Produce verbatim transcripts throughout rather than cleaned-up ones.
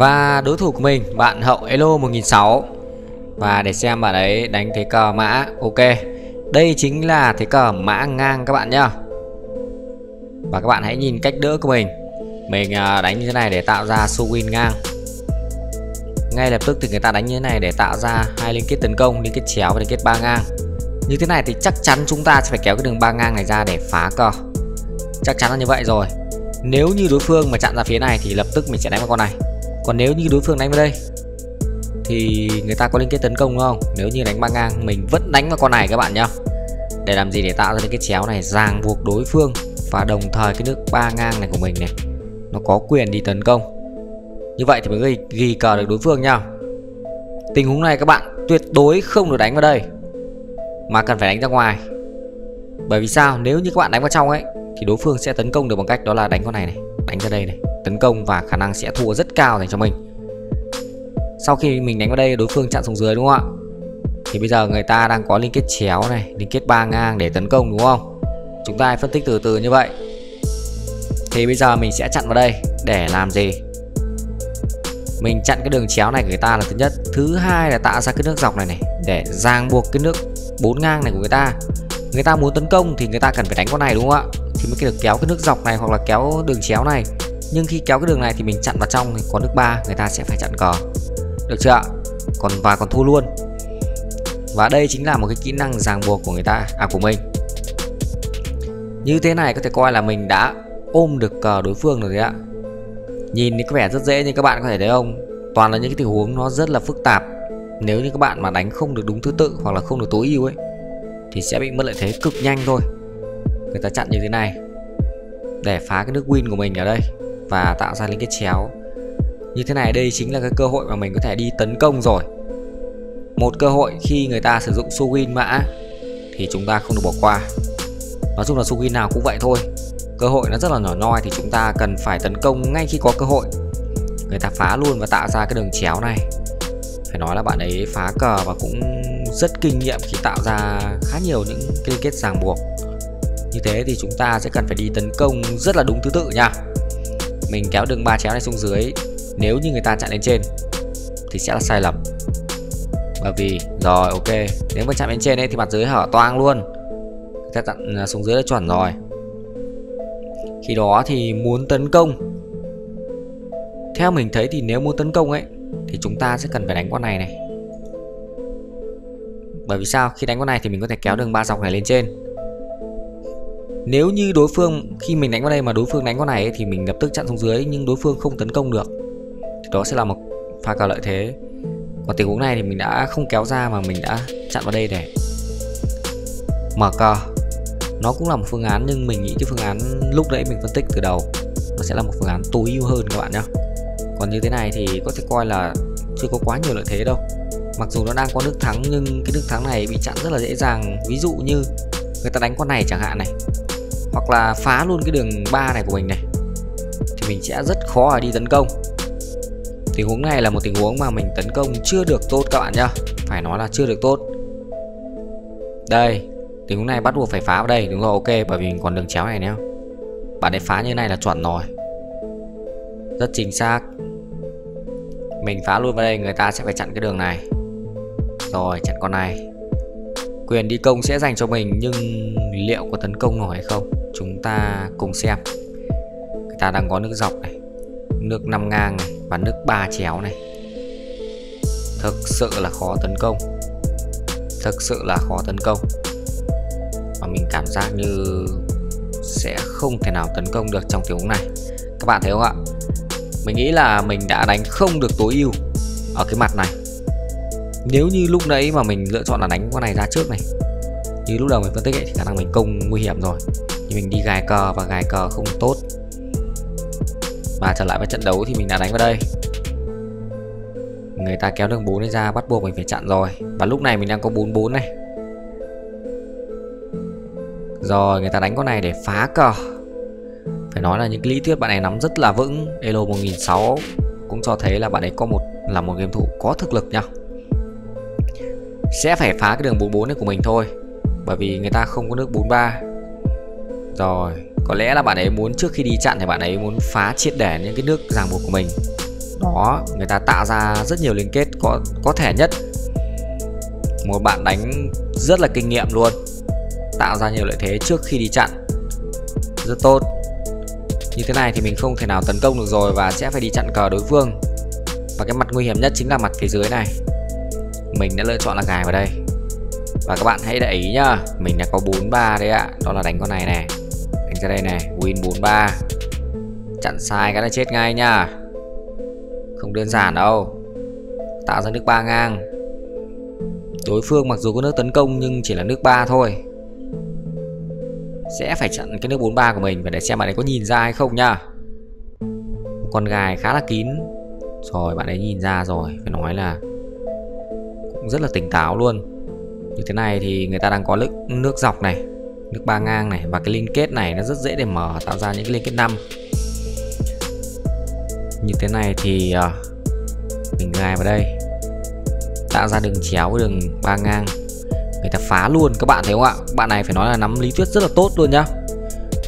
Và đối thủ của mình, bạn Hậu Elo một nghìn sáu trăm. Và để xem bạn ấy đánh thế cờ mã. Ok, đây chính là thế cờ mã ngang các bạn nhá. Và các bạn hãy nhìn cách đỡ của mình. Mình đánh như thế này để tạo ra su win ngang. Ngay lập tức thì người ta đánh như thế này để tạo ra hai liên kết tấn công, liên kết chéo và liên kết ba ngang. Như thế này thì chắc chắn chúng ta sẽ phải kéo cái đường ba ngang này ra để phá cờ. Chắc chắn là như vậy rồi. Nếu như đối phương mà chặn ra phía này thì lập tức mình sẽ đánh vào con này. Còn nếu như đối phương đánh vào đây thì người ta có liên kết tấn công đúng không? Nếu như đánh ba ngang mình vẫn đánh vào con này các bạn nhá. Để làm gì? Để tạo ra cái chéo này ràng buộc đối phương. Và đồng thời cái nước ba ngang này của mình này nó có quyền đi tấn công. Như vậy thì mới ghi, ghi cờ được đối phương nhá. Tình huống này các bạn tuyệt đối không được đánh vào đây mà cần phải đánh ra ngoài. Bởi vì sao? Nếu như các bạn đánh vào trong ấy thì đối phương sẽ tấn công được bằng cách đó là đánh con này này, đánh ra đây này, tấn công và khả năng sẽ thua rất cao dành cho mình. Sau khi mình đánh vào đây đối phương chặn xuống dưới đúng không ạ? Thì bây giờ người ta đang có liên kết chéo này, liên kết ba ngang để tấn công đúng không? Chúng ta hãy phân tích từ từ như vậy. Thì bây giờ mình sẽ chặn vào đây để làm gì? Mình chặn cái đường chéo này của người ta là thứ nhất. Thứ hai là tạo ra cái nước dọc này này để ràng buộc cái nước bốn ngang này của người ta. Người ta muốn tấn công thì người ta cần phải đánh con này đúng không ạ? Thì mới được kéo cái nước dọc này hoặc là kéo đường chéo này. Nhưng khi kéo cái đường này thì mình chặn vào trong thì có nước ba, người ta sẽ phải chặn cờ. Được chưa ạ? Còn và còn thua luôn. Và đây chính là một cái kỹ năng ràng buộc của người ta, à của mình. Như thế này có thể coi là mình đã ôm được cờ đối phương rồi đấy ạ. Nhìn thì có vẻ rất dễ nhưng các bạn có thể thấy không? Toàn là những cái tình huống nó rất là phức tạp. Nếu như các bạn mà đánh không được đúng thứ tự hoặc là không được tối ưu ấy thì sẽ bị mất lợi thế cực nhanh thôi. Người ta chặn như thế này để phá cái nước win của mình ở đây và tạo ra liên kết chéo. Như thế này đây chính là cái cơ hội mà mình có thể đi tấn công rồi. Một cơ hội khi người ta sử dụng su win mã thì chúng ta không được bỏ qua. Nói chung là su win nào cũng vậy thôi. Cơ hội nó rất là nhỏ nhoi thì chúng ta cần phải tấn công ngay khi có cơ hội. Người ta phá luôn và tạo ra cái đường chéo này. Phải nói là bạn ấy phá cờ và cũng rất kinh nghiệm khi tạo ra khá nhiều những liên kết ràng buộc. Như thế thì chúng ta sẽ cần phải đi tấn công rất là đúng thứ tự nha. Mình kéo đường ba chéo này xuống dưới. Nếu như người ta chặn lên trên thì sẽ là sai lầm. Bởi vì rồi ok, nếu mà chặn lên trên ấy thì mặt dưới hở toang luôn. Người ta chặn xuống dưới là chuẩn rồi. Khi đó thì muốn tấn công, theo mình thấy thì nếu muốn tấn công ấy thì chúng ta sẽ cần phải đánh con này này. Bởi vì sao? Khi đánh con này thì mình có thể kéo đường ba dọc này lên trên. Nếu như đối phương khi mình đánh vào đây mà đối phương đánh con này ấy, thì mình lập tức chặn xuống dưới nhưng đối phương không tấn công được thì đó sẽ là một pha cờ lợi thế. Còn tình huống này thì mình đã không kéo ra mà mình đã chặn vào đây để mở cờ. Nó cũng là một phương án nhưng mình nghĩ cái phương án lúc nãy mình phân tích từ đầu nó sẽ là một phương án tối ưu hơn các bạn nhé. Còn như thế này thì có thể coi là chưa có quá nhiều lợi thế đâu. Mặc dù nó đang có nước thắng nhưng cái nước thắng này bị chặn rất là dễ dàng. Ví dụ như người ta đánh con này chẳng hạn này, hoặc là phá luôn cái đường ba này của mình này thì mình sẽ rất khó để đi tấn công. Tình huống này là một tình huống mà mình tấn công chưa được tốt các bạn nhá. Phải nói là chưa được tốt. Đây, tình huống này bắt buộc phải phá vào đây. Đúng rồi, ok, bởi vì mình còn đường chéo này nữa. Bạn ấy phá như này là chuẩn rồi. Rất chính xác. Mình phá luôn vào đây, người ta sẽ phải chặn cái đường này. Rồi, chặn con này. Quyền đi công sẽ dành cho mình nhưng liệu có tấn công nổi hay không? Chúng ta cùng xem. Người ta đang có nước dọc này, nước năm ngang này và nước ba chéo này. Thực sự là khó tấn công. Thực sự là khó tấn công. Và mình cảm giác như sẽ không thể nào tấn công được trong tình huống này. Các bạn thấy không ạ? Mình nghĩ là mình đã đánh không được tối ưu ở cái mặt này. Nếu như lúc nãy mà mình lựa chọn là đánh con này ra trước này, như lúc đầu mình phân tích ấy, thì khả năng mình công nguy hiểm rồi. Nhưng mình đi gài cờ và gài cờ không tốt. Và trở lại với trận đấu thì mình đã đánh vào đây. Người ta kéo đường bốn này ra, bắt buộc mình phải chặn rồi. Và lúc này mình đang có bốn bốn này. Rồi người ta đánh con này để phá cờ. Phải nói là những cái lý thuyết bạn này nắm rất là vững. Elo một nghìn sáu trăm cũng cho thấy là bạn ấy có một là một game thủ có thực lực nhá. Sẽ phải phá cái đường bốn bốn này của mình thôi, bởi vì người ta không có nước bốn ba. Rồi, có lẽ là bạn ấy muốn trước khi đi chặn thì bạn ấy muốn phá triệt để những cái nước ràng buộc của mình. Đó đó người ta tạo ra rất nhiều liên kết có, có thể nhất. Một bạn đánh rất là kinh nghiệm luôn, tạo ra nhiều lợi thế trước khi đi chặn, rất tốt. Như thế này thì mình không thể nào tấn công được rồi và sẽ phải đi chặn cờ đối phương. Và cái mặt nguy hiểm nhất chính là mặt phía dưới này. Mình đã lựa chọn là gài vào đây. Và các bạn hãy để ý nhá, mình đã có bốn ba đấy ạ. Đó là đánh con này này, đánh ra đây này, win bốn ba. Chặn sai cái này chết ngay nha. Không đơn giản đâu. Tạo ra nước ba ngang. Đối phương mặc dù có nước tấn công nhưng chỉ là nước ba thôi. Sẽ phải chặn cái nước bốn ba của mình. Và để xem bạn ấy có nhìn ra hay không nha. Con gài khá là kín. Rồi bạn ấy nhìn ra rồi. Phải nói là cũng rất là tỉnh táo luôn. Như thế này thì người ta đang có nước, nước dọc này, nước ba ngang này. Và cái liên kết này nó rất dễ để mở, tạo ra những cái liên kết năm. Như thế này thì mình gài vào đây, tạo ra đường chéo với đường ba ngang. Người ta phá luôn, các bạn thấy không ạ? Bạn này phải nói là nắm lý thuyết rất là tốt luôn nhá.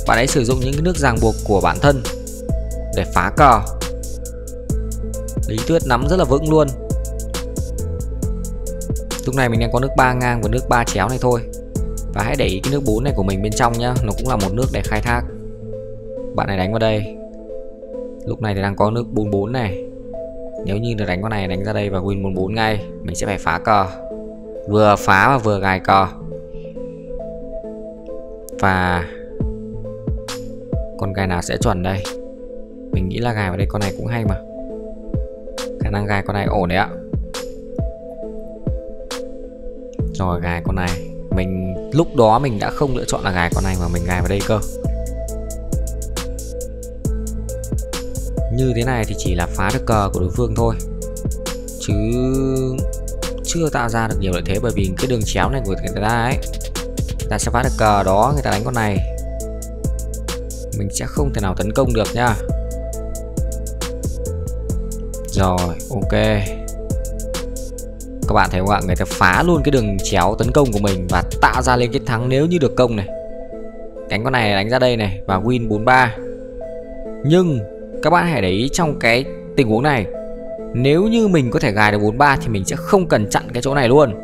Bạn ấy sử dụng những cái nước ràng buộc của bản thân để phá cờ. Lý thuyết nắm rất là vững luôn. Lúc này mình đang có nước ba ngang và nước ba chéo này thôi. Và hãy để ý cái nước bốn này của mình bên trong nhá, nó cũng là một nước để khai thác. Bạn này đánh vào đây. Lúc này thì đang có nước bốn bốn này. Nếu như được đánh con này, đánh ra đây và win bốn bốn ngay. Mình sẽ phải phá cờ. Vừa phá và vừa gài cờ. Và con gài nào sẽ chuẩn đây? Mình nghĩ là gài vào đây con này cũng hay mà. Khả năng gài con này ổn đấy ạ. Rồi gài con này. Mình lúc đó mình đã không lựa chọn là gài con này mà mình gài vào đây cơ. Như thế này thì chỉ là phá được cờ của đối phương thôi, chứ chưa tạo ra được nhiều lợi thế. Bởi vì cái đường chéo này của người ta ấy, người ta sẽ phá được cờ đó. Người ta đánh con này, mình sẽ không thể nào tấn công được nha. Rồi ok, các bạn thấy không ạ? Người ta phá luôn cái đường chéo tấn công của mình và tạo ra lên cái thắng nếu như được công này. Đánh con này đánh ra đây này và win bốn ba. Nhưng các bạn hãy để ý trong cái tình huống này, nếu như mình có thể gài được bốn ba thì mình sẽ không cần chặn cái chỗ này luôn.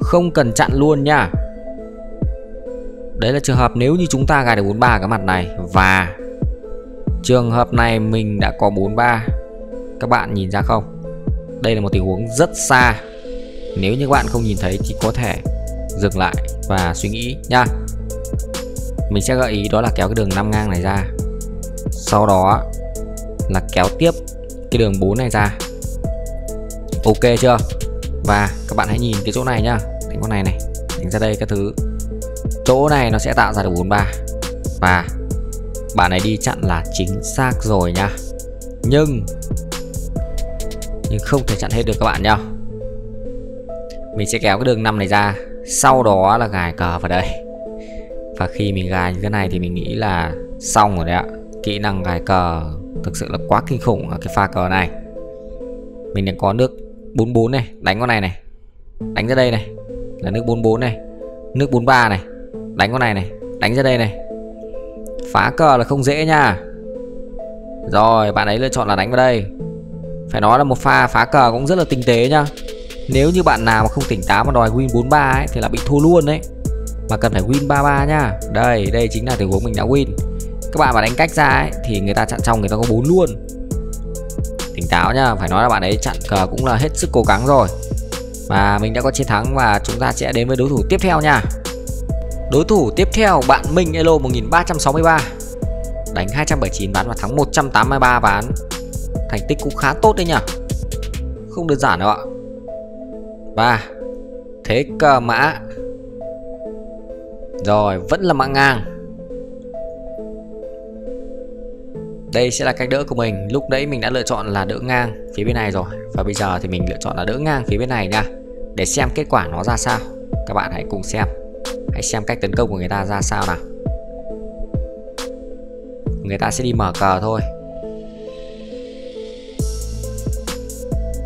Không cần chặn luôn nha. Đấy là trường hợp nếu như chúng ta gài được bốn ba cái mặt này. Và trường hợp này mình đã có bốn ba. Các bạn nhìn ra không? Đây là một tình huống rất xa. Nếu như các bạn không nhìn thấy thì có thể dừng lại và suy nghĩ nha. Mình sẽ gợi ý đó là kéo cái đường năm ngang này ra, sau đó là kéo tiếp cái đường bốn này ra. Ok chưa? Và các bạn hãy nhìn cái chỗ này nhá. Đánh con này này, đánh ra đây các thứ. Chỗ này nó sẽ tạo ra được bốn ba. Và bạn này đi chặn là chính xác rồi nha. Nhưng Nhưng không thể chặn hết được các bạn nhá. Mình sẽ kéo cái đường năm này ra, sau đó là gài cờ vào đây. Và khi mình gài như thế này thì mình nghĩ là xong rồi đấy ạ. Kỹ năng gài cờ thực sự là quá kinh khủng ở cái pha cờ này. Mình đang có nước bốn bốn này, đánh con này này, đánh ra đây này, là nước bốn bốn này, nước bốn ba này, đánh con này này, đánh ra đây này. Phá cờ là không dễ nha. Rồi bạn ấy lựa chọn là đánh vào đây. Phải nói là một pha phá cờ cũng rất là tinh tế nhá. Nếu như bạn nào mà không tỉnh táo mà đòi win bốn ba ấy thì là bị thua luôn đấy. Mà cần phải win ba ba nhá. Đây, đây chính là tình huống mình đã win. Các bạn mà đánh cách ra ấy, thì người ta chặn trong người ta có bốn luôn. Tỉnh táo nhá. Phải nói là bạn ấy chặn cờ cũng là hết sức cố gắng rồi. Và mình đã có chiến thắng. Và chúng ta sẽ đến với đối thủ tiếp theo nha. Đối thủ tiếp theo bạn Minh Elo một ba sáu ba. Đánh hai trăm bảy mươi chín ván và thắng một trăm tám mươi ba ván. Thành tích cũng khá tốt đấy nhỉ. Không đơn giản đâu ạ. Và thế cờ mã. Rồi vẫn là mã ngang. Đây sẽ là cách đỡ của mình. Lúc đấy mình đã lựa chọn là đỡ ngang phía bên này rồi. Và bây giờ thì mình lựa chọn là đỡ ngang phía bên này nha. Để xem kết quả nó ra sao. Các bạn hãy cùng xem. Hãy xem cách tấn công của người ta ra sao nào. Người ta sẽ đi mở cờ thôi.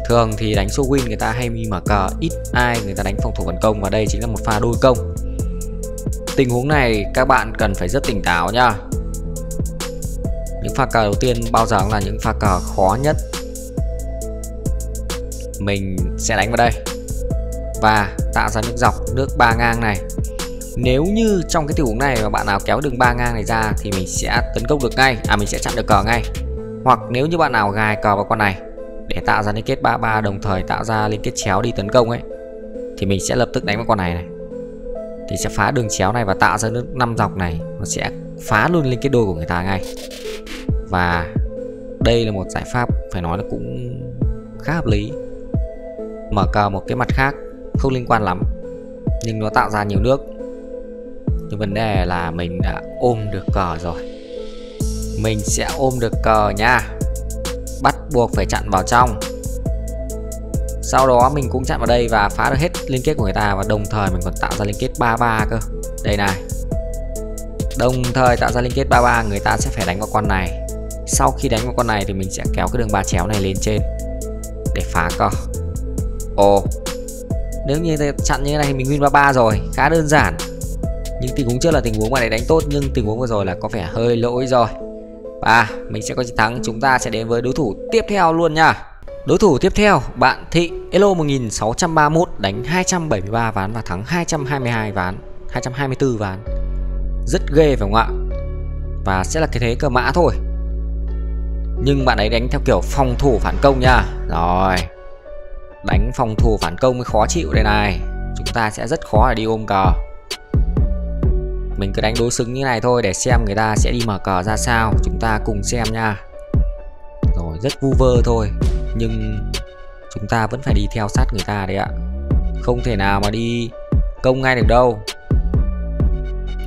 Thường thì đánh số win người ta hay đi mở cờ. Ít ai người ta đánh phòng thủ phản công. Và đây chính là một pha đôi công. Tình huống này các bạn cần phải rất tỉnh táo nha. Những pha cờ đầu tiên bao giờ cũng là những pha cờ khó nhất. Mình sẽ đánh vào đây và tạo ra nước dọc, nước ba ngang này. Nếu như trong cái tình huống này mà bạn nào kéo đường ba ngang này ra thì mình sẽ tấn công được ngay, à mình sẽ chặn được cờ ngay. Hoặc nếu như bạn nào gài cờ vào con này để tạo ra liên kết ba ba, đồng thời tạo ra liên kết chéo đi tấn công ấy, thì mình sẽ lập tức đánh vào con này này. Thì sẽ phá đường chéo này và tạo ra nước năm dọc này, nó sẽ phá luôn liên kết đôi của người ta ngay. Và đây là một giải pháp phải nói là cũng khá hợp lý. Mở cờ một cái mặt khác không liên quan lắm nhưng nó tạo ra nhiều nước. Nhưng vấn đề là mình đã ôm được cờ rồi. Mình sẽ ôm được cờ nha, bắt buộc phải chặn vào trong. Sau đó mình cũng chặn vào đây và phá được hết liên kết của người ta. Và đồng thời mình còn tạo ra liên kết ba ba cơ. Đây này. Đồng thời tạo ra liên kết ba ba, người ta sẽ phải đánh vào con này. Sau khi đánh vào con này thì mình sẽ kéo cái đường ba chéo này lên trên để phá cờ. Ồ, nếu như chặn như thế này thì mình win ba ba rồi. Khá đơn giản. Những tình huống trước là tình huống bạn ấy đánh tốt, nhưng tình huống vừa rồi là có vẻ hơi lỗi rồi. Và mình sẽ có chiến thắng. Chúng ta sẽ đến với đối thủ tiếp theo luôn nha. Đối thủ tiếp theo, bạn Thị, elo một nghìn sáu trăm ba mươi mốt, đánh hai trăm bảy mươi ba ván và thắng hai trăm hai mươi hai ván, hai trăm hai mươi tư ván. Rất ghê phải không ạ? Và sẽ là cái thế cờ mã thôi. Nhưng bạn ấy đánh theo kiểu phòng thủ phản công nha. Rồi. Đánh phòng thủ phản công mới khó chịu đây này. Chúng ta sẽ rất khó để đi ôm cờ. Mình cứ đánh đối xứng như này thôi để xem người ta sẽ đi mở cờ ra sao. Chúng ta cùng xem nha. Rồi, rất vu vơ thôi. Nhưng chúng ta vẫn phải đi theo sát người ta đấy ạ. Không thể nào mà đi công ngay được đâu.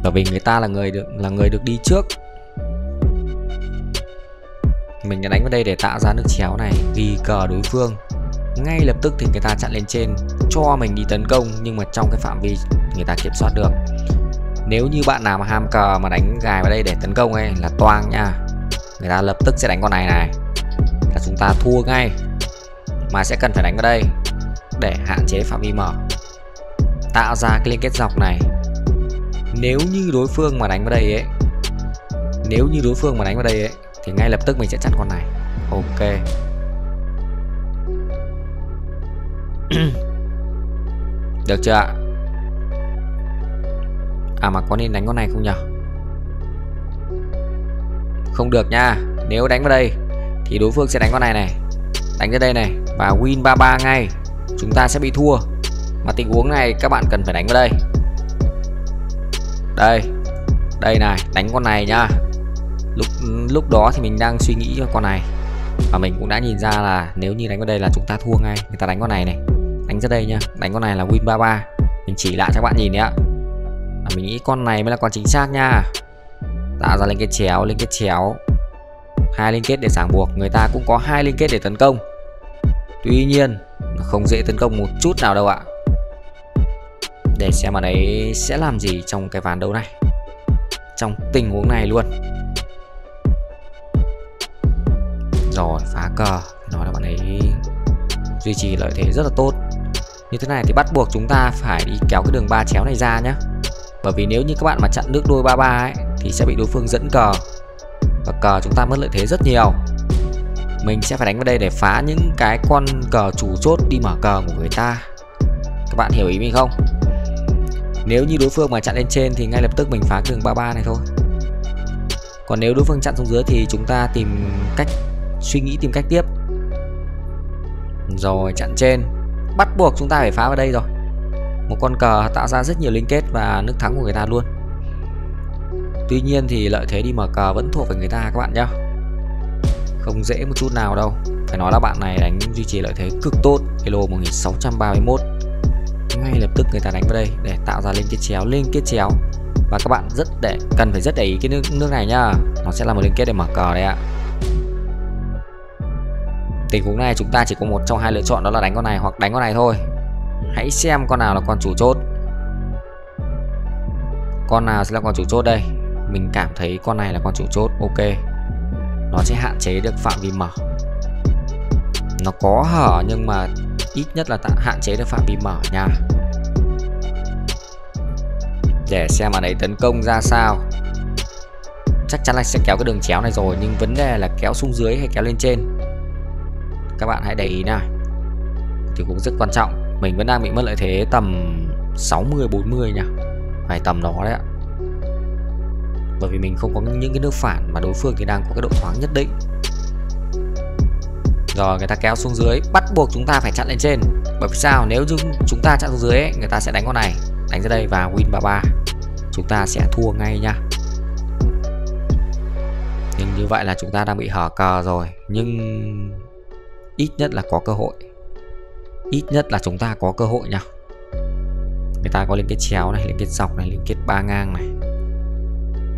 Bởi vì người ta là người được là người được đi trước. Mình đã đánh vào đây để tạo ra nước chéo này, ghi cờ đối phương. Ngay lập tức thì người ta chặn lên trên, cho mình đi tấn công nhưng mà trong cái phạm vi người ta kiểm soát được. Nếu như bạn nào mà ham cờ mà đánh gài vào đây để tấn công ấy là toang nha. Người ta lập tức sẽ đánh con này này. Là chúng ta thua ngay. Mà sẽ cần phải đánh vào đây để hạn chế phạm vi mở. Tạo ra cái liên kết dọc này. Nếu như đối phương mà đánh vào đây ấy Nếu như đối phương mà đánh vào đây ấy thì ngay lập tức mình sẽ chặn con này. Ok. Được chưa ạ? À mà có nên đánh con này không nhở? Không được nha. Nếu đánh vào đây thì đối phương sẽ đánh con này này, đánh ra đây này và win ba ba ngay. Chúng ta sẽ bị thua. Mà tình huống này các bạn cần phải đánh vào đây. Đây. Đây này, đánh con này nha. Lúc lúc đó thì mình đang suy nghĩ cho con này. Và mình cũng đã nhìn ra là nếu như đánh vào đây là chúng ta thua ngay. Người ta đánh con này này, đánh ra đây nha. Đánh con này là win ba ba. Mình chỉ lại cho các bạn nhìn đấy ạ. À, mình nghĩ con này mới là con chính xác nha. Tạo ra liên kết chéo, liên kết chéo, hai liên kết để ràng buộc. Người ta cũng có hai liên kết để tấn công. Tuy nhiên nó không dễ tấn công một chút nào đâu ạ. Để xem bạn ấy sẽ làm gì trong cái ván đấu này, trong tình huống này luôn. Rồi, phá cờ. Nói là bạn ấy duy trì lợi thế rất là tốt. Như thế này thì bắt buộc chúng ta phải đi kéo cái đường ba chéo này ra nhé. Bởi vì nếu như các bạn mà chặn nước đôi ba ba ấy thì sẽ bị đối phương dẫn cờ và cờ chúng ta mất lợi thế rất nhiều. Mình sẽ phải đánh vào đây để phá những cái con cờ chủ chốt đi mở cờ của người ta. Các bạn hiểu ý mình không? Nếu như đối phương mà chặn lên trên thì ngay lập tức mình phá đường ba ba này thôi. Còn nếu đối phương chặn xuống dưới thì chúng ta tìm cách suy nghĩ, tìm cách tiếp. Rồi, chặn trên. Bắt buộc chúng ta phải phá vào đây rồi. Một con cờ tạo ra rất nhiều liên kết và nước thắng của người ta luôn. Tuy nhiên thì lợi thế đi mở cờ vẫn thuộc về người ta các bạn nhé. Không dễ một chút nào đâu. Phải nói là bạn này đánh duy trì lợi thế cực tốt. Elo một nghìn sáu trăm ba mươi mốt. Ngay lập tức người ta đánh vào đây để tạo ra liên kết chéo, liên kết chéo. Và các bạn rất để cần phải rất để ý cái nước, nước này nhá. Nó sẽ là một liên kết để mở cờ đấy ạ. Tình huống này chúng ta chỉ có một trong hai lựa chọn, đó là đánh con này hoặc đánh con này thôi. Hãy xem con nào là con chủ chốt. Con nào sẽ là con chủ chốt đây? Mình cảm thấy con này là con chủ chốt. Ok. Nó sẽ hạn chế được phạm vi mở. Nó có hở nhưng mà ít nhất là hạn chế được phạm vi mở nha. Để xem bạn ấy tấn công ra sao. chắc chắn là sẽ kéo cái đường chéo này rồi, nhưng vấn đề là kéo xuống dưới hay kéo lên trên, các bạn hãy để ý nào, thì cũng rất quan trọng. Mình vẫn đang bị mất lợi thế tầm sáu mươi bốn mươi nhỉ, phải tầm đó đấy ạ, bởi vì mình không có những cái nước phản mà đối phương thì đang có cái độ thoáng nhất định. Rồi người ta kéo xuống dưới, bắt buộc chúng ta phải chặn lên trên. Bởi vì sao? Nếu chúng ta chặn xuống dưới ấy, người ta sẽ đánh con này, đánh ra đây và win ba ba, chúng ta sẽ thua ngay nha. Nhưng như vậy là chúng ta đang bị hở cờ rồi, nhưng ít nhất là có cơ hội, ít nhất là chúng ta có cơ hội nha. Người ta có liên kết chéo này, liên kết dọc này, liên kết ba ngang này,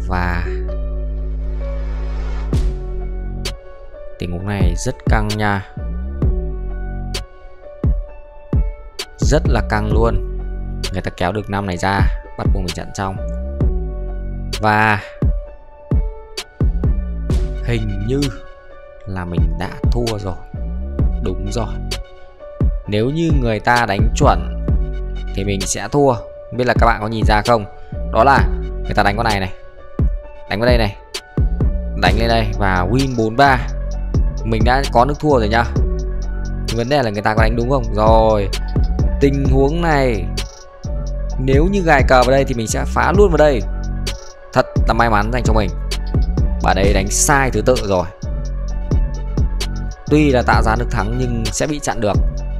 và tình huống này rất căng nha, rất là căng luôn. Người ta kéo được năm này ra, bắt buộc mình chặn trong, và hình như là mình đã thua rồi. Đúng rồi, nếu như người ta đánh chuẩn thì mình sẽ thua. Không biết là các bạn có nhìn ra không, đó là người ta đánh con này này, đánh vào đây này, đánh lên đây và win bốn ba, mình đã có nước thua rồi nha. Vấn đề là người ta có đánh đúng không. Rồi tình huống này nếu như gài cờ vào đây thì mình sẽ phá luôn vào đây, thật là may mắn dành cho mình. Và đây đánh sai thứ tự rồi, tuy là tạo ra được thắng nhưng sẽ bị chặn được.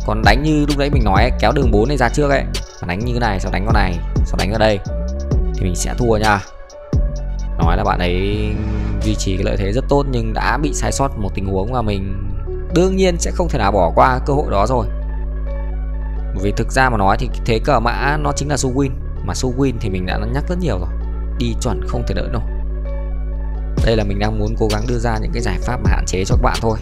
Còn đánh như lúc nãy mình nói ấy, kéo đường bốn này ra trước ấy, và đánh như thế này, sau đánh con này, sau đánh ở đây thì mình sẽ thua nha. Nói là bạn ấy duy trì cái lợi thế rất tốt, nhưng đã bị sai sót một tình huống mà mình đương nhiên sẽ không thể nào bỏ qua cơ hội đó rồi. Bởi vì thực ra mà nói thì thế cờ mã nó chính là su win, mà su win thì mình đã nhắc rất nhiều rồi, đi chuẩn không thể đỡ nổi. Đây là mình đang muốn cố gắng đưa ra những cái giải pháp mà hạn chế cho các bạn thôi.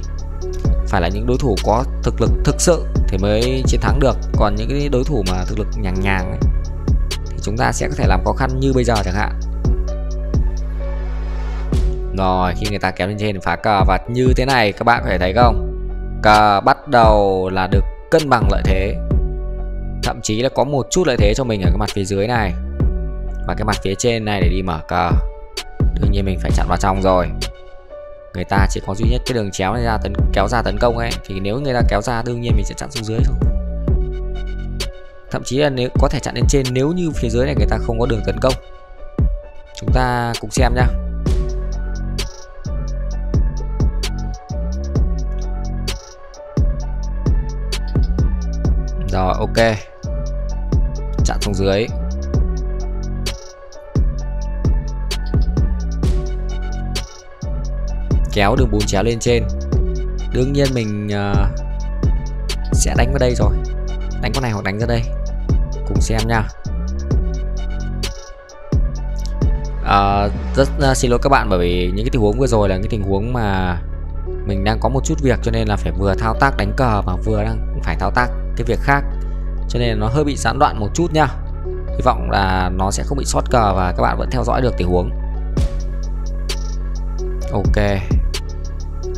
Phải là những đối thủ có thực lực thực sự thì mới chiến thắng được, còn những cái đối thủ mà thực lực nhàng nhàng ấy, thì chúng ta sẽ có thể làm khó khăn như bây giờ chẳng hạn. Rồi khi người ta kéo lên trên phá cờ và như thế này, các bạn có thể thấy không, cờ bắt đầu là được cân bằng lợi thế, thậm chí là có một chút lợi thế cho mình ở cái mặt phía dưới này và cái mặt phía trên này để đi mở cờ. Đương nhiên mình phải chặn vào trong rồi. Người ta chỉ có duy nhất cái đường chéo này ra tấn kéo ra tấn công ấy, thì nếu người ta kéo ra đương nhiên mình sẽ chặn xuống dưới thôi. Thậm chí là nếu có thể chặn lên trên nếu như phía dưới này người ta không có đường tấn công. Chúng ta cùng xem nhá. Rồi ok, chặn xuống dưới. Kéo đường bốn chéo lên trên. Đương nhiên mình uh, sẽ đánh vào đây rồi, đánh con này hoặc đánh ra đây. Cùng xem nha. uh, Rất uh, xin lỗi các bạn, bởi vì những cái tình huống vừa rồi là những tình huống mà mình đang có một chút việc, cho nên là phải vừa thao tác đánh cờ mà vừa đang phải thao tác cái việc khác, cho nên nó hơi bị gián đoạn một chút nha. Hy vọng là nó sẽ không bị sót cờ và các bạn vẫn theo dõi được tình huống. Ok,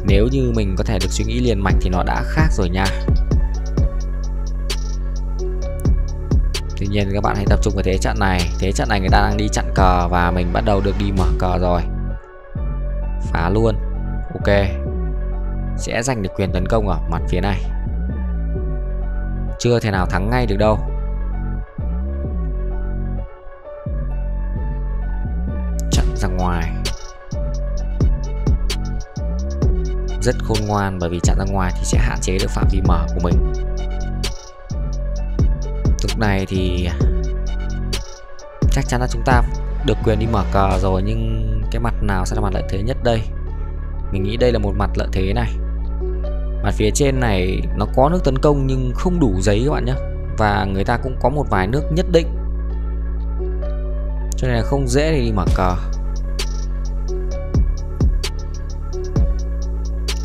nếu như mình có thể được suy nghĩ liền mạch thì nó đã khác rồi nha. Tuy nhiên các bạn hãy tập trung vào thế trận này. Thế trận này người ta đang đi chặn cờ và mình bắt đầu được đi mở cờ rồi. Phá luôn. Ok, sẽ giành được quyền tấn công ở mặt phía này. Chưa thể nào thắng ngay được đâu. Chặn ra ngoài, rất khôn ngoan, bởi vì chặn ra ngoài thì sẽ hạn chế được phạm vi mở của mình. Lúc này thì chắc chắn là chúng ta được quyền đi mở cờ rồi, nhưng cái mặt nào sẽ là mặt lợi thế nhất đây? Mình nghĩ đây là một mặt lợi thế này. Mặt phía trên này nó có nước tấn công nhưng không đủ giấy các bạn nhé, và người ta cũng có một vài nước nhất định, cho nên là không dễ để đi mở cờ.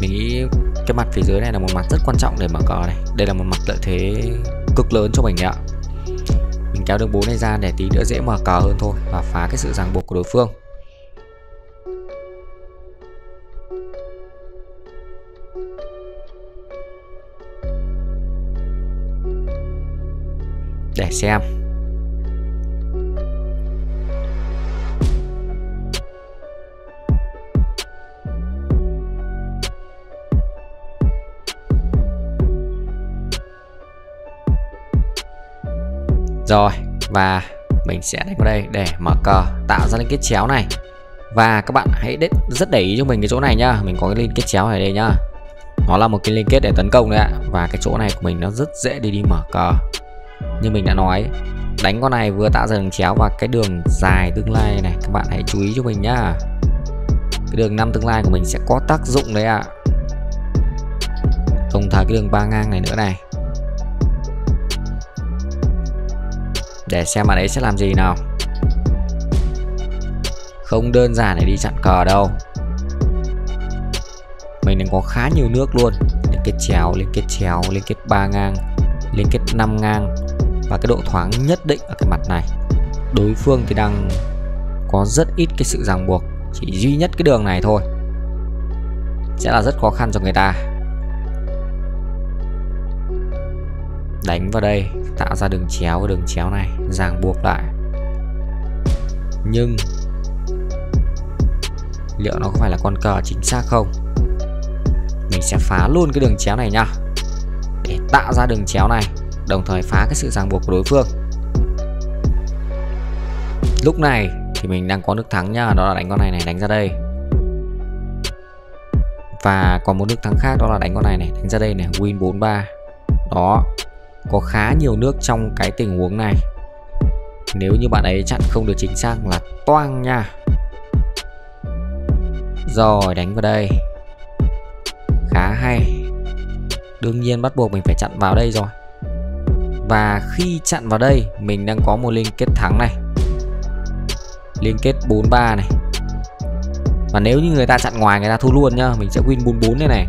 Mình nghĩ cái mặt phía dưới này là một mặt rất quan trọng để mở cờ này. Đây là một mặt lợi thế cực lớn cho mình ạ. Mình kéo đường bốn này ra để tí nữa dễ mở cờ hơn thôi, và phá cái sự ràng buộc của đối phương. Để xem. Rồi, và mình sẽ đánh vào đây để mở cờ, tạo ra liên kết chéo này. Và các bạn hãy để, rất để ý cho mình cái chỗ này nhá. Mình có cái liên kết chéo này đây nhá. Nó là một cái liên kết để tấn công đấy ạ. Và cái chỗ này của mình nó rất dễ đi đi mở cờ. Như mình đã nói, đánh con này vừa tạo ra đường chéo và cái đường dài tương lai này, các bạn hãy chú ý cho mình nhá. Cái đường năm tương lai của mình sẽ có tác dụng đấy ạ. Đồng thời cái đường ba ngang này nữa này. Để xem bạn ấy sẽ làm gì nào. Không đơn giản để đi chặn cờ đâu. Mình đang có khá nhiều nước luôn. Liên kết chéo, liên kết chéo, liên kết ba ngang, liên kết năm ngang. Và cái độ thoáng nhất định ở cái mặt này. Đối phương thì đang có rất ít cái sự ràng buộc. Chỉ duy nhất cái đường này thôi sẽ là rất khó khăn cho người ta. Đánh vào đây, tạo ra đường chéo, đường chéo này, ràng buộc lại. Nhưng liệu nó có phải là con cờ chính xác không? Mình sẽ phá luôn cái đường chéo này nhá, để tạo ra đường chéo này, đồng thời phá cái sự ràng buộc của đối phương. Lúc này thì mình đang có nước thắng nhá, đó là đánh con này này, đánh ra đây. Và còn một nước thắng khác, đó là đánh con này này, đánh ra đây này, win bốn ba. Đó, có khá nhiều nước trong cái tình huống này. Nếu như bạn ấy chặn không được chính xác là toang nha. Rồi, đánh vào đây. Khá hay. Đương nhiên bắt buộc mình phải chặn vào đây rồi. Và khi chặn vào đây, mình đang có một liên kết thắng này, liên kết bốn ba này. Và nếu như người ta chặn ngoài, người ta thua luôn nhá. Mình sẽ win bốn bốn đây này.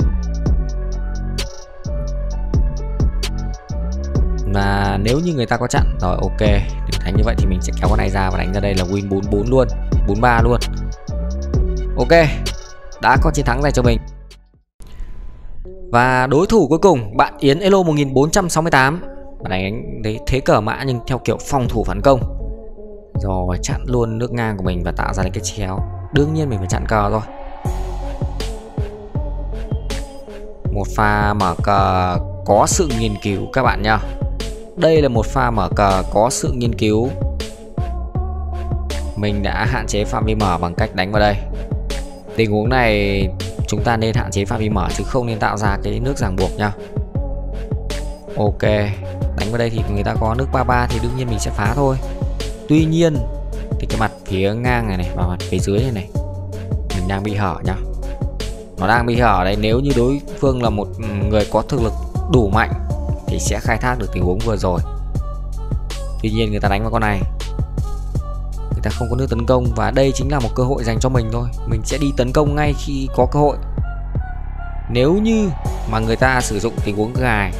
Và nếu như người ta có chặn, rồi ok, để đánh như vậy thì mình sẽ kéo con này ra và đánh ra đây là win bốn bốn luôn, bốn ba luôn. Ok, đã có chiến thắng dành cho mình. Và đối thủ cuối cùng, bạn Yến Elo một nghìn bốn trăm sáu mươi tám. Bạn đánh thế cờ mã nhưng theo kiểu phòng thủ phản công. Rồi chặn luôn nước ngang của mình và tạo ra cái chéo. Đương nhiên mình phải chặn cờ rồi. Một pha mở cờ có sự nghiên cứu các bạn nhá. Đây là một pha mở cờ có sự nghiên cứu. Mình đã hạn chế phạm vi mở bằng cách đánh vào đây. Tình huống này chúng ta nên hạn chế phạm vi mở chứ không nên tạo ra cái nước ràng buộc nhá. Ok, đánh vào đây thì người ta có nước ba ba thì đương nhiên mình sẽ phá thôi. Tuy nhiên thì cái mặt phía ngang này này và mặt phía dưới này này mình đang bị hở nhá. Nó đang bị hở đấy. Nếu như đối phương là một người có thực lực đủ mạnh thì sẽ khai thác được tình huống vừa rồi. Tuy nhiên người ta đánh vào con này, người ta không có nước tấn công. Và đây chính là một cơ hội dành cho mình thôi. Mình sẽ đi tấn công ngay khi có cơ hội. Nếu như mà người ta sử dụng tình huống gài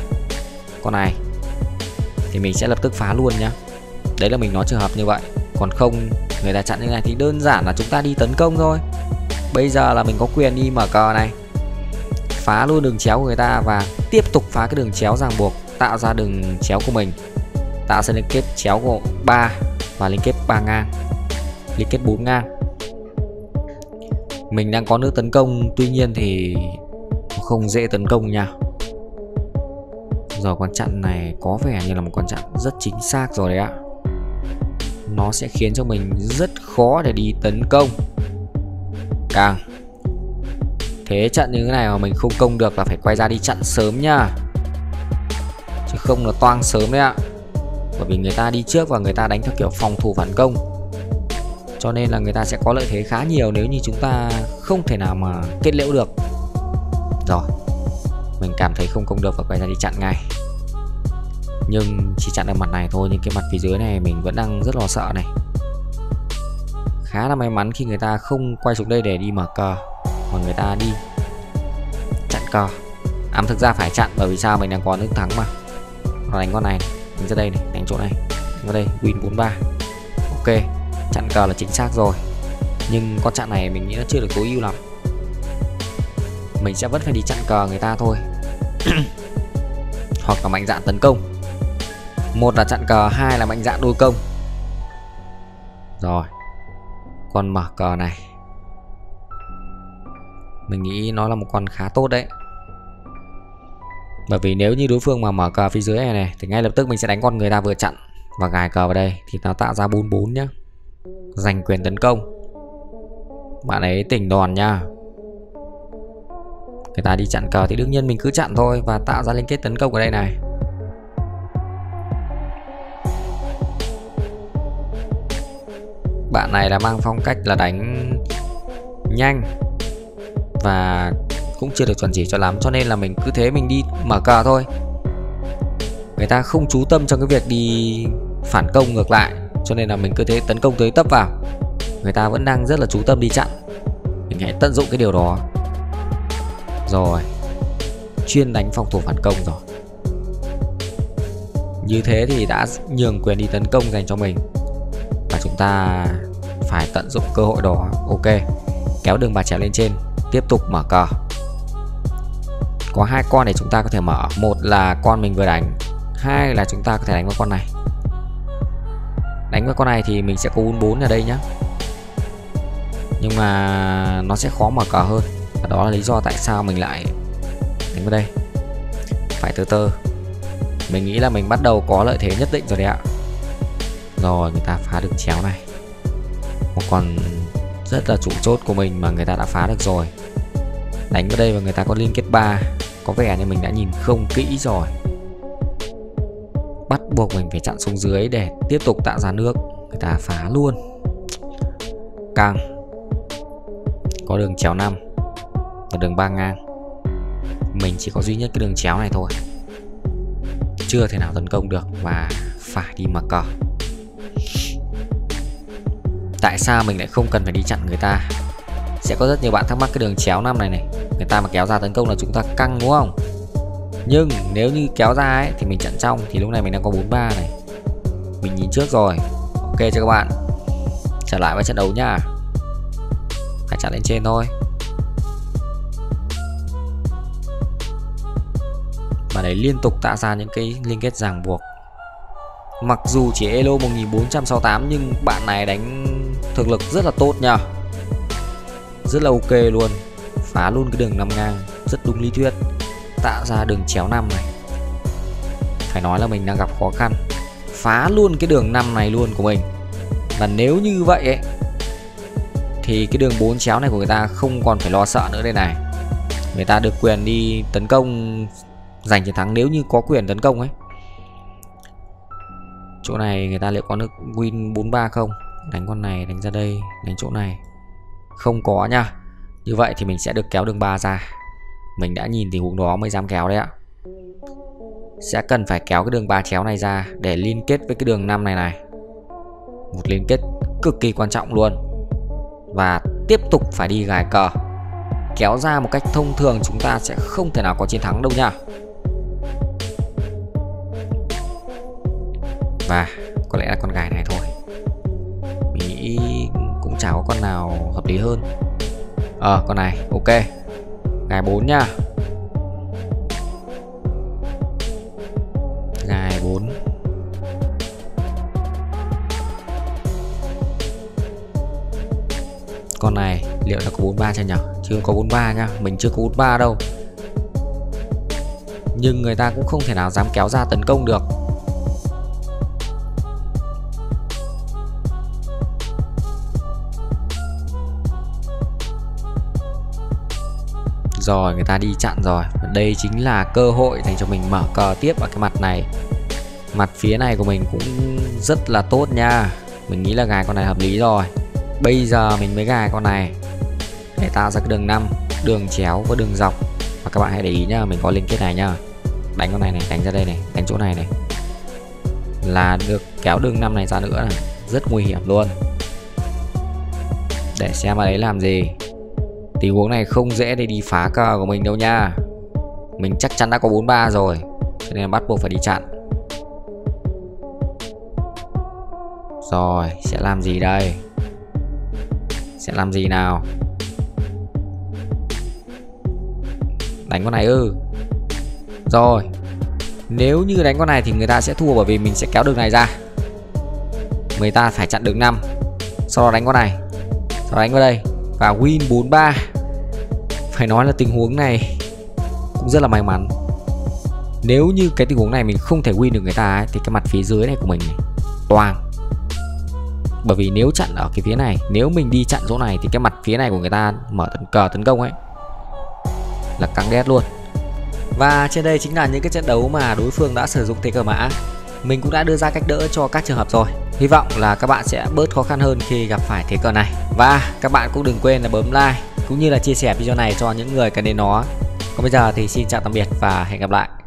con này thì mình sẽ lập tức phá luôn nhá. Đấy là mình nói trường hợp như vậy. Còn không, người ta chặn như này thì đơn giản là chúng ta đi tấn công thôi. Bây giờ là mình có quyền đi mở cờ này, phá luôn đường chéo của người ta và tiếp tục phá cái đường chéo ràng buộc, tạo ra đường chéo của mình, tạo ra liên kết chéo của ba và liên kết ba ngang, liên kết bốn ngang. Mình đang có nước tấn công, tuy nhiên thì không dễ tấn công nha. Rồi con chặn này có vẻ như là một con chặn rất chính xác rồi đấy ạ. Nó sẽ khiến cho mình rất khó để đi tấn công. Càng thế trận như thế này mà mình không công được là phải quay ra đi chặn sớm nha, chứ không là toang sớm đấy ạ. Bởi vì người ta đi trước và người ta đánh theo kiểu phòng thủ phản công, cho nên là người ta sẽ có lợi thế khá nhiều nếu như chúng ta không thể nào mà kết liễu được. Rồi, mình cảm thấy không công được và quay ra đi chặn ngay. Nhưng chỉ chặn được mặt này thôi, nhưng cái mặt phía dưới này mình vẫn đang rất lo sợ này. Khá là may mắn khi người ta không quay xuống đây để đi mở cờ mà người ta đi chặn cờ. À, thực ra phải chặn bởi vì sao, mình đang có nước thắng mà. Nó đánh con này, đánh ra đây này, đánh chỗ này, đánh vào đây, win bốn ba. Ok, chặn cờ là chính xác rồi. Nhưng con chặn này mình nghĩ nó chưa được tối ưu lắm. Mình sẽ vẫn phải đi chặn cờ người ta thôi. Hoặc là mạnh dạn tấn công. Một là chặn cờ, hai là mạnh dạn đôi công. Rồi, con mở cờ này mình nghĩ nó là một con khá tốt đấy. Bởi vì nếu như đối phương mà mở cờ phía dưới này này thì ngay lập tức mình sẽ đánh con người ta vừa chặn và gài cờ vào đây thì nó tạo ra bốn bốn nhá, giành quyền tấn công. Bạn ấy tỉnh đòn nha. Người ta đi chặn cờ thì đương nhiên mình cứ chặn thôi và tạo ra liên kết tấn công ở đây này. Bạn này là mang phong cách là đánh nhanh và cũng chưa được chuẩn chỉ cho lắm, cho nên là mình cứ thế mình đi mở cờ thôi. Người ta không chú tâm trong cái việc đi phản công ngược lại, cho nên là mình cứ thế tấn công tới tấp vào. Người ta vẫn đang rất là chú tâm đi chặn, mình hãy tận dụng cái điều đó. Rồi, chuyên đánh phòng thủ phản công rồi. Như thế thì đã nhường quyền đi tấn công dành cho mình, và chúng ta phải tận dụng cơ hội đó. Ok, kéo đường bà chéo lên trên, tiếp tục mở cờ. Có hai con để chúng ta có thể mở, một là con mình vừa đánh, hai là chúng ta có thể đánh vào con này. Đánh vào con này thì mình sẽ có un bốn ở đây nhá, nhưng mà nó sẽ khó mở cờ hơn, và đó là lý do tại sao mình lại đánh vào đây. Phải từ từ, mình nghĩ là mình bắt đầu có lợi thế nhất định rồi đấy ạ. Rồi, người ta phá đường chéo này, một con rất là chủ chốt của mình mà người ta đã phá được rồi. Đánh vào đây và người ta có liên kết ba, có vẻ như mình đã nhìn không kỹ rồi. Bắt buộc mình phải chặn xuống dưới để tiếp tục tạo ra nước. Người ta phá luôn. Càng có đường chéo năm và đường ba ngang. Mình chỉ có duy nhất cái đường chéo này thôi, chưa thể nào tấn công được và phải đi mở cờ. Tại sao mình lại không cần phải đi chặn người ta? Sẽ có rất nhiều bạn thắc mắc cái đường chéo năm này này, người ta mà kéo ra tấn công là chúng ta căng đúng không? Nhưng nếu như kéo ra ấy thì mình chặn trong, thì lúc này mình đang có bốn ba này. Mình nhìn trước rồi. Ok cho các bạn. Trở lại với trận đấu nha. Phải chặn lên trên thôi. Và đấy liên tục tạo ra những cái liên kết ràng buộc. Mặc dù chỉ elo một nghìn bốn trăm sáu mươi tám nhưng bạn này đánh thực lực rất là tốt nha. Rất là ok luôn. Phá luôn cái đường năm ngang, rất đúng lý thuyết. Tạo ra đường chéo năm này, phải nói là mình đang gặp khó khăn. Phá luôn cái đường năm này luôn của mình, và nếu như vậy ấy, thì cái đường bốn chéo này của người ta không còn phải lo sợ nữa đây này. Người ta được quyền đi tấn công, giành chiến thắng nếu như có quyền tấn công ấy. Chỗ này người ta liệu có nước win bốn ba không? Đánh con này, đánh ra đây, đánh chỗ này. Không có nha. Như vậy thì mình sẽ được kéo đường ba ra. Mình đã nhìn tình huống đó mới dám kéo đấy ạ. Sẽ cần phải kéo cái đường ba chéo này ra để liên kết với cái đường năm này này. Một liên kết cực kỳ quan trọng luôn. Và tiếp tục phải đi gài cờ. Kéo ra một cách thông thường chúng ta sẽ không thể nào có chiến thắng đâu nha. Và có lẽ là con gài này thôi. Mình nghĩ cũng chả có con nào hợp lý hơn. Ờ à, con này ok. Gài bốn nha. Gài bốn. Con này liệu là có bốn ba chưa nhỉ? Chưa có bốn ba nha. Mình chưa có bốn ba đâu. Nhưng người ta cũng không thể nào dám kéo ra tấn công được. Rồi, người ta đi chặn rồi. Đây chính là cơ hội dành cho mình mở cờ tiếp ở cái mặt này. Mặt phía này của mình cũng rất là tốt nha. Mình nghĩ là gài con này hợp lý rồi. Bây giờ mình mới gài con này để tạo ra cái đường năm, đường chéo và đường dọc. Và các bạn hãy để ý nha, mình có liên kết này nha. Đánh con này này, đánh ra đây này, đánh chỗ này này, là được kéo đường năm này ra nữa này. Rất nguy hiểm luôn. Để xem mà đấy làm gì. Tình huống này không dễ để đi phá cờ của mình đâu nha. Mình chắc chắn đã có bốn ba rồi, cho nên bắt buộc phải đi chặn. Rồi, sẽ làm gì đây? Sẽ làm gì nào? Đánh con này ư? Ừ. Rồi, nếu như đánh con này thì người ta sẽ thua, bởi vì mình sẽ kéo đường này ra. Người ta phải chặn đường năm, sau đó đánh con này, sau đó đánh vào đây và win bốn ba. Phải nói là tình huống này cũng rất là may mắn. Nếu như cái tình huống này mình không thể win được người ta ấy, thì cái mặt phía dưới này của mình này, toàn. Bởi vì nếu chặn ở cái phía này, nếu mình đi chặn chỗ này thì cái mặt phía này của người ta mở tấn cờ tấn công ấy là căng đét luôn. Và trên đây chính là những cái trận đấu mà đối phương đã sử dụng thế cờ mã. Mình cũng đã đưa ra cách đỡ cho các trường hợp rồi. Hy vọng là các bạn sẽ bớt khó khăn hơn khi gặp phải thế cờ này. Và các bạn cũng đừng quên là bấm like cũng như là chia sẻ video này cho những người cần đến nó. Còn bây giờ thì xin chào tạm biệt và hẹn gặp lại.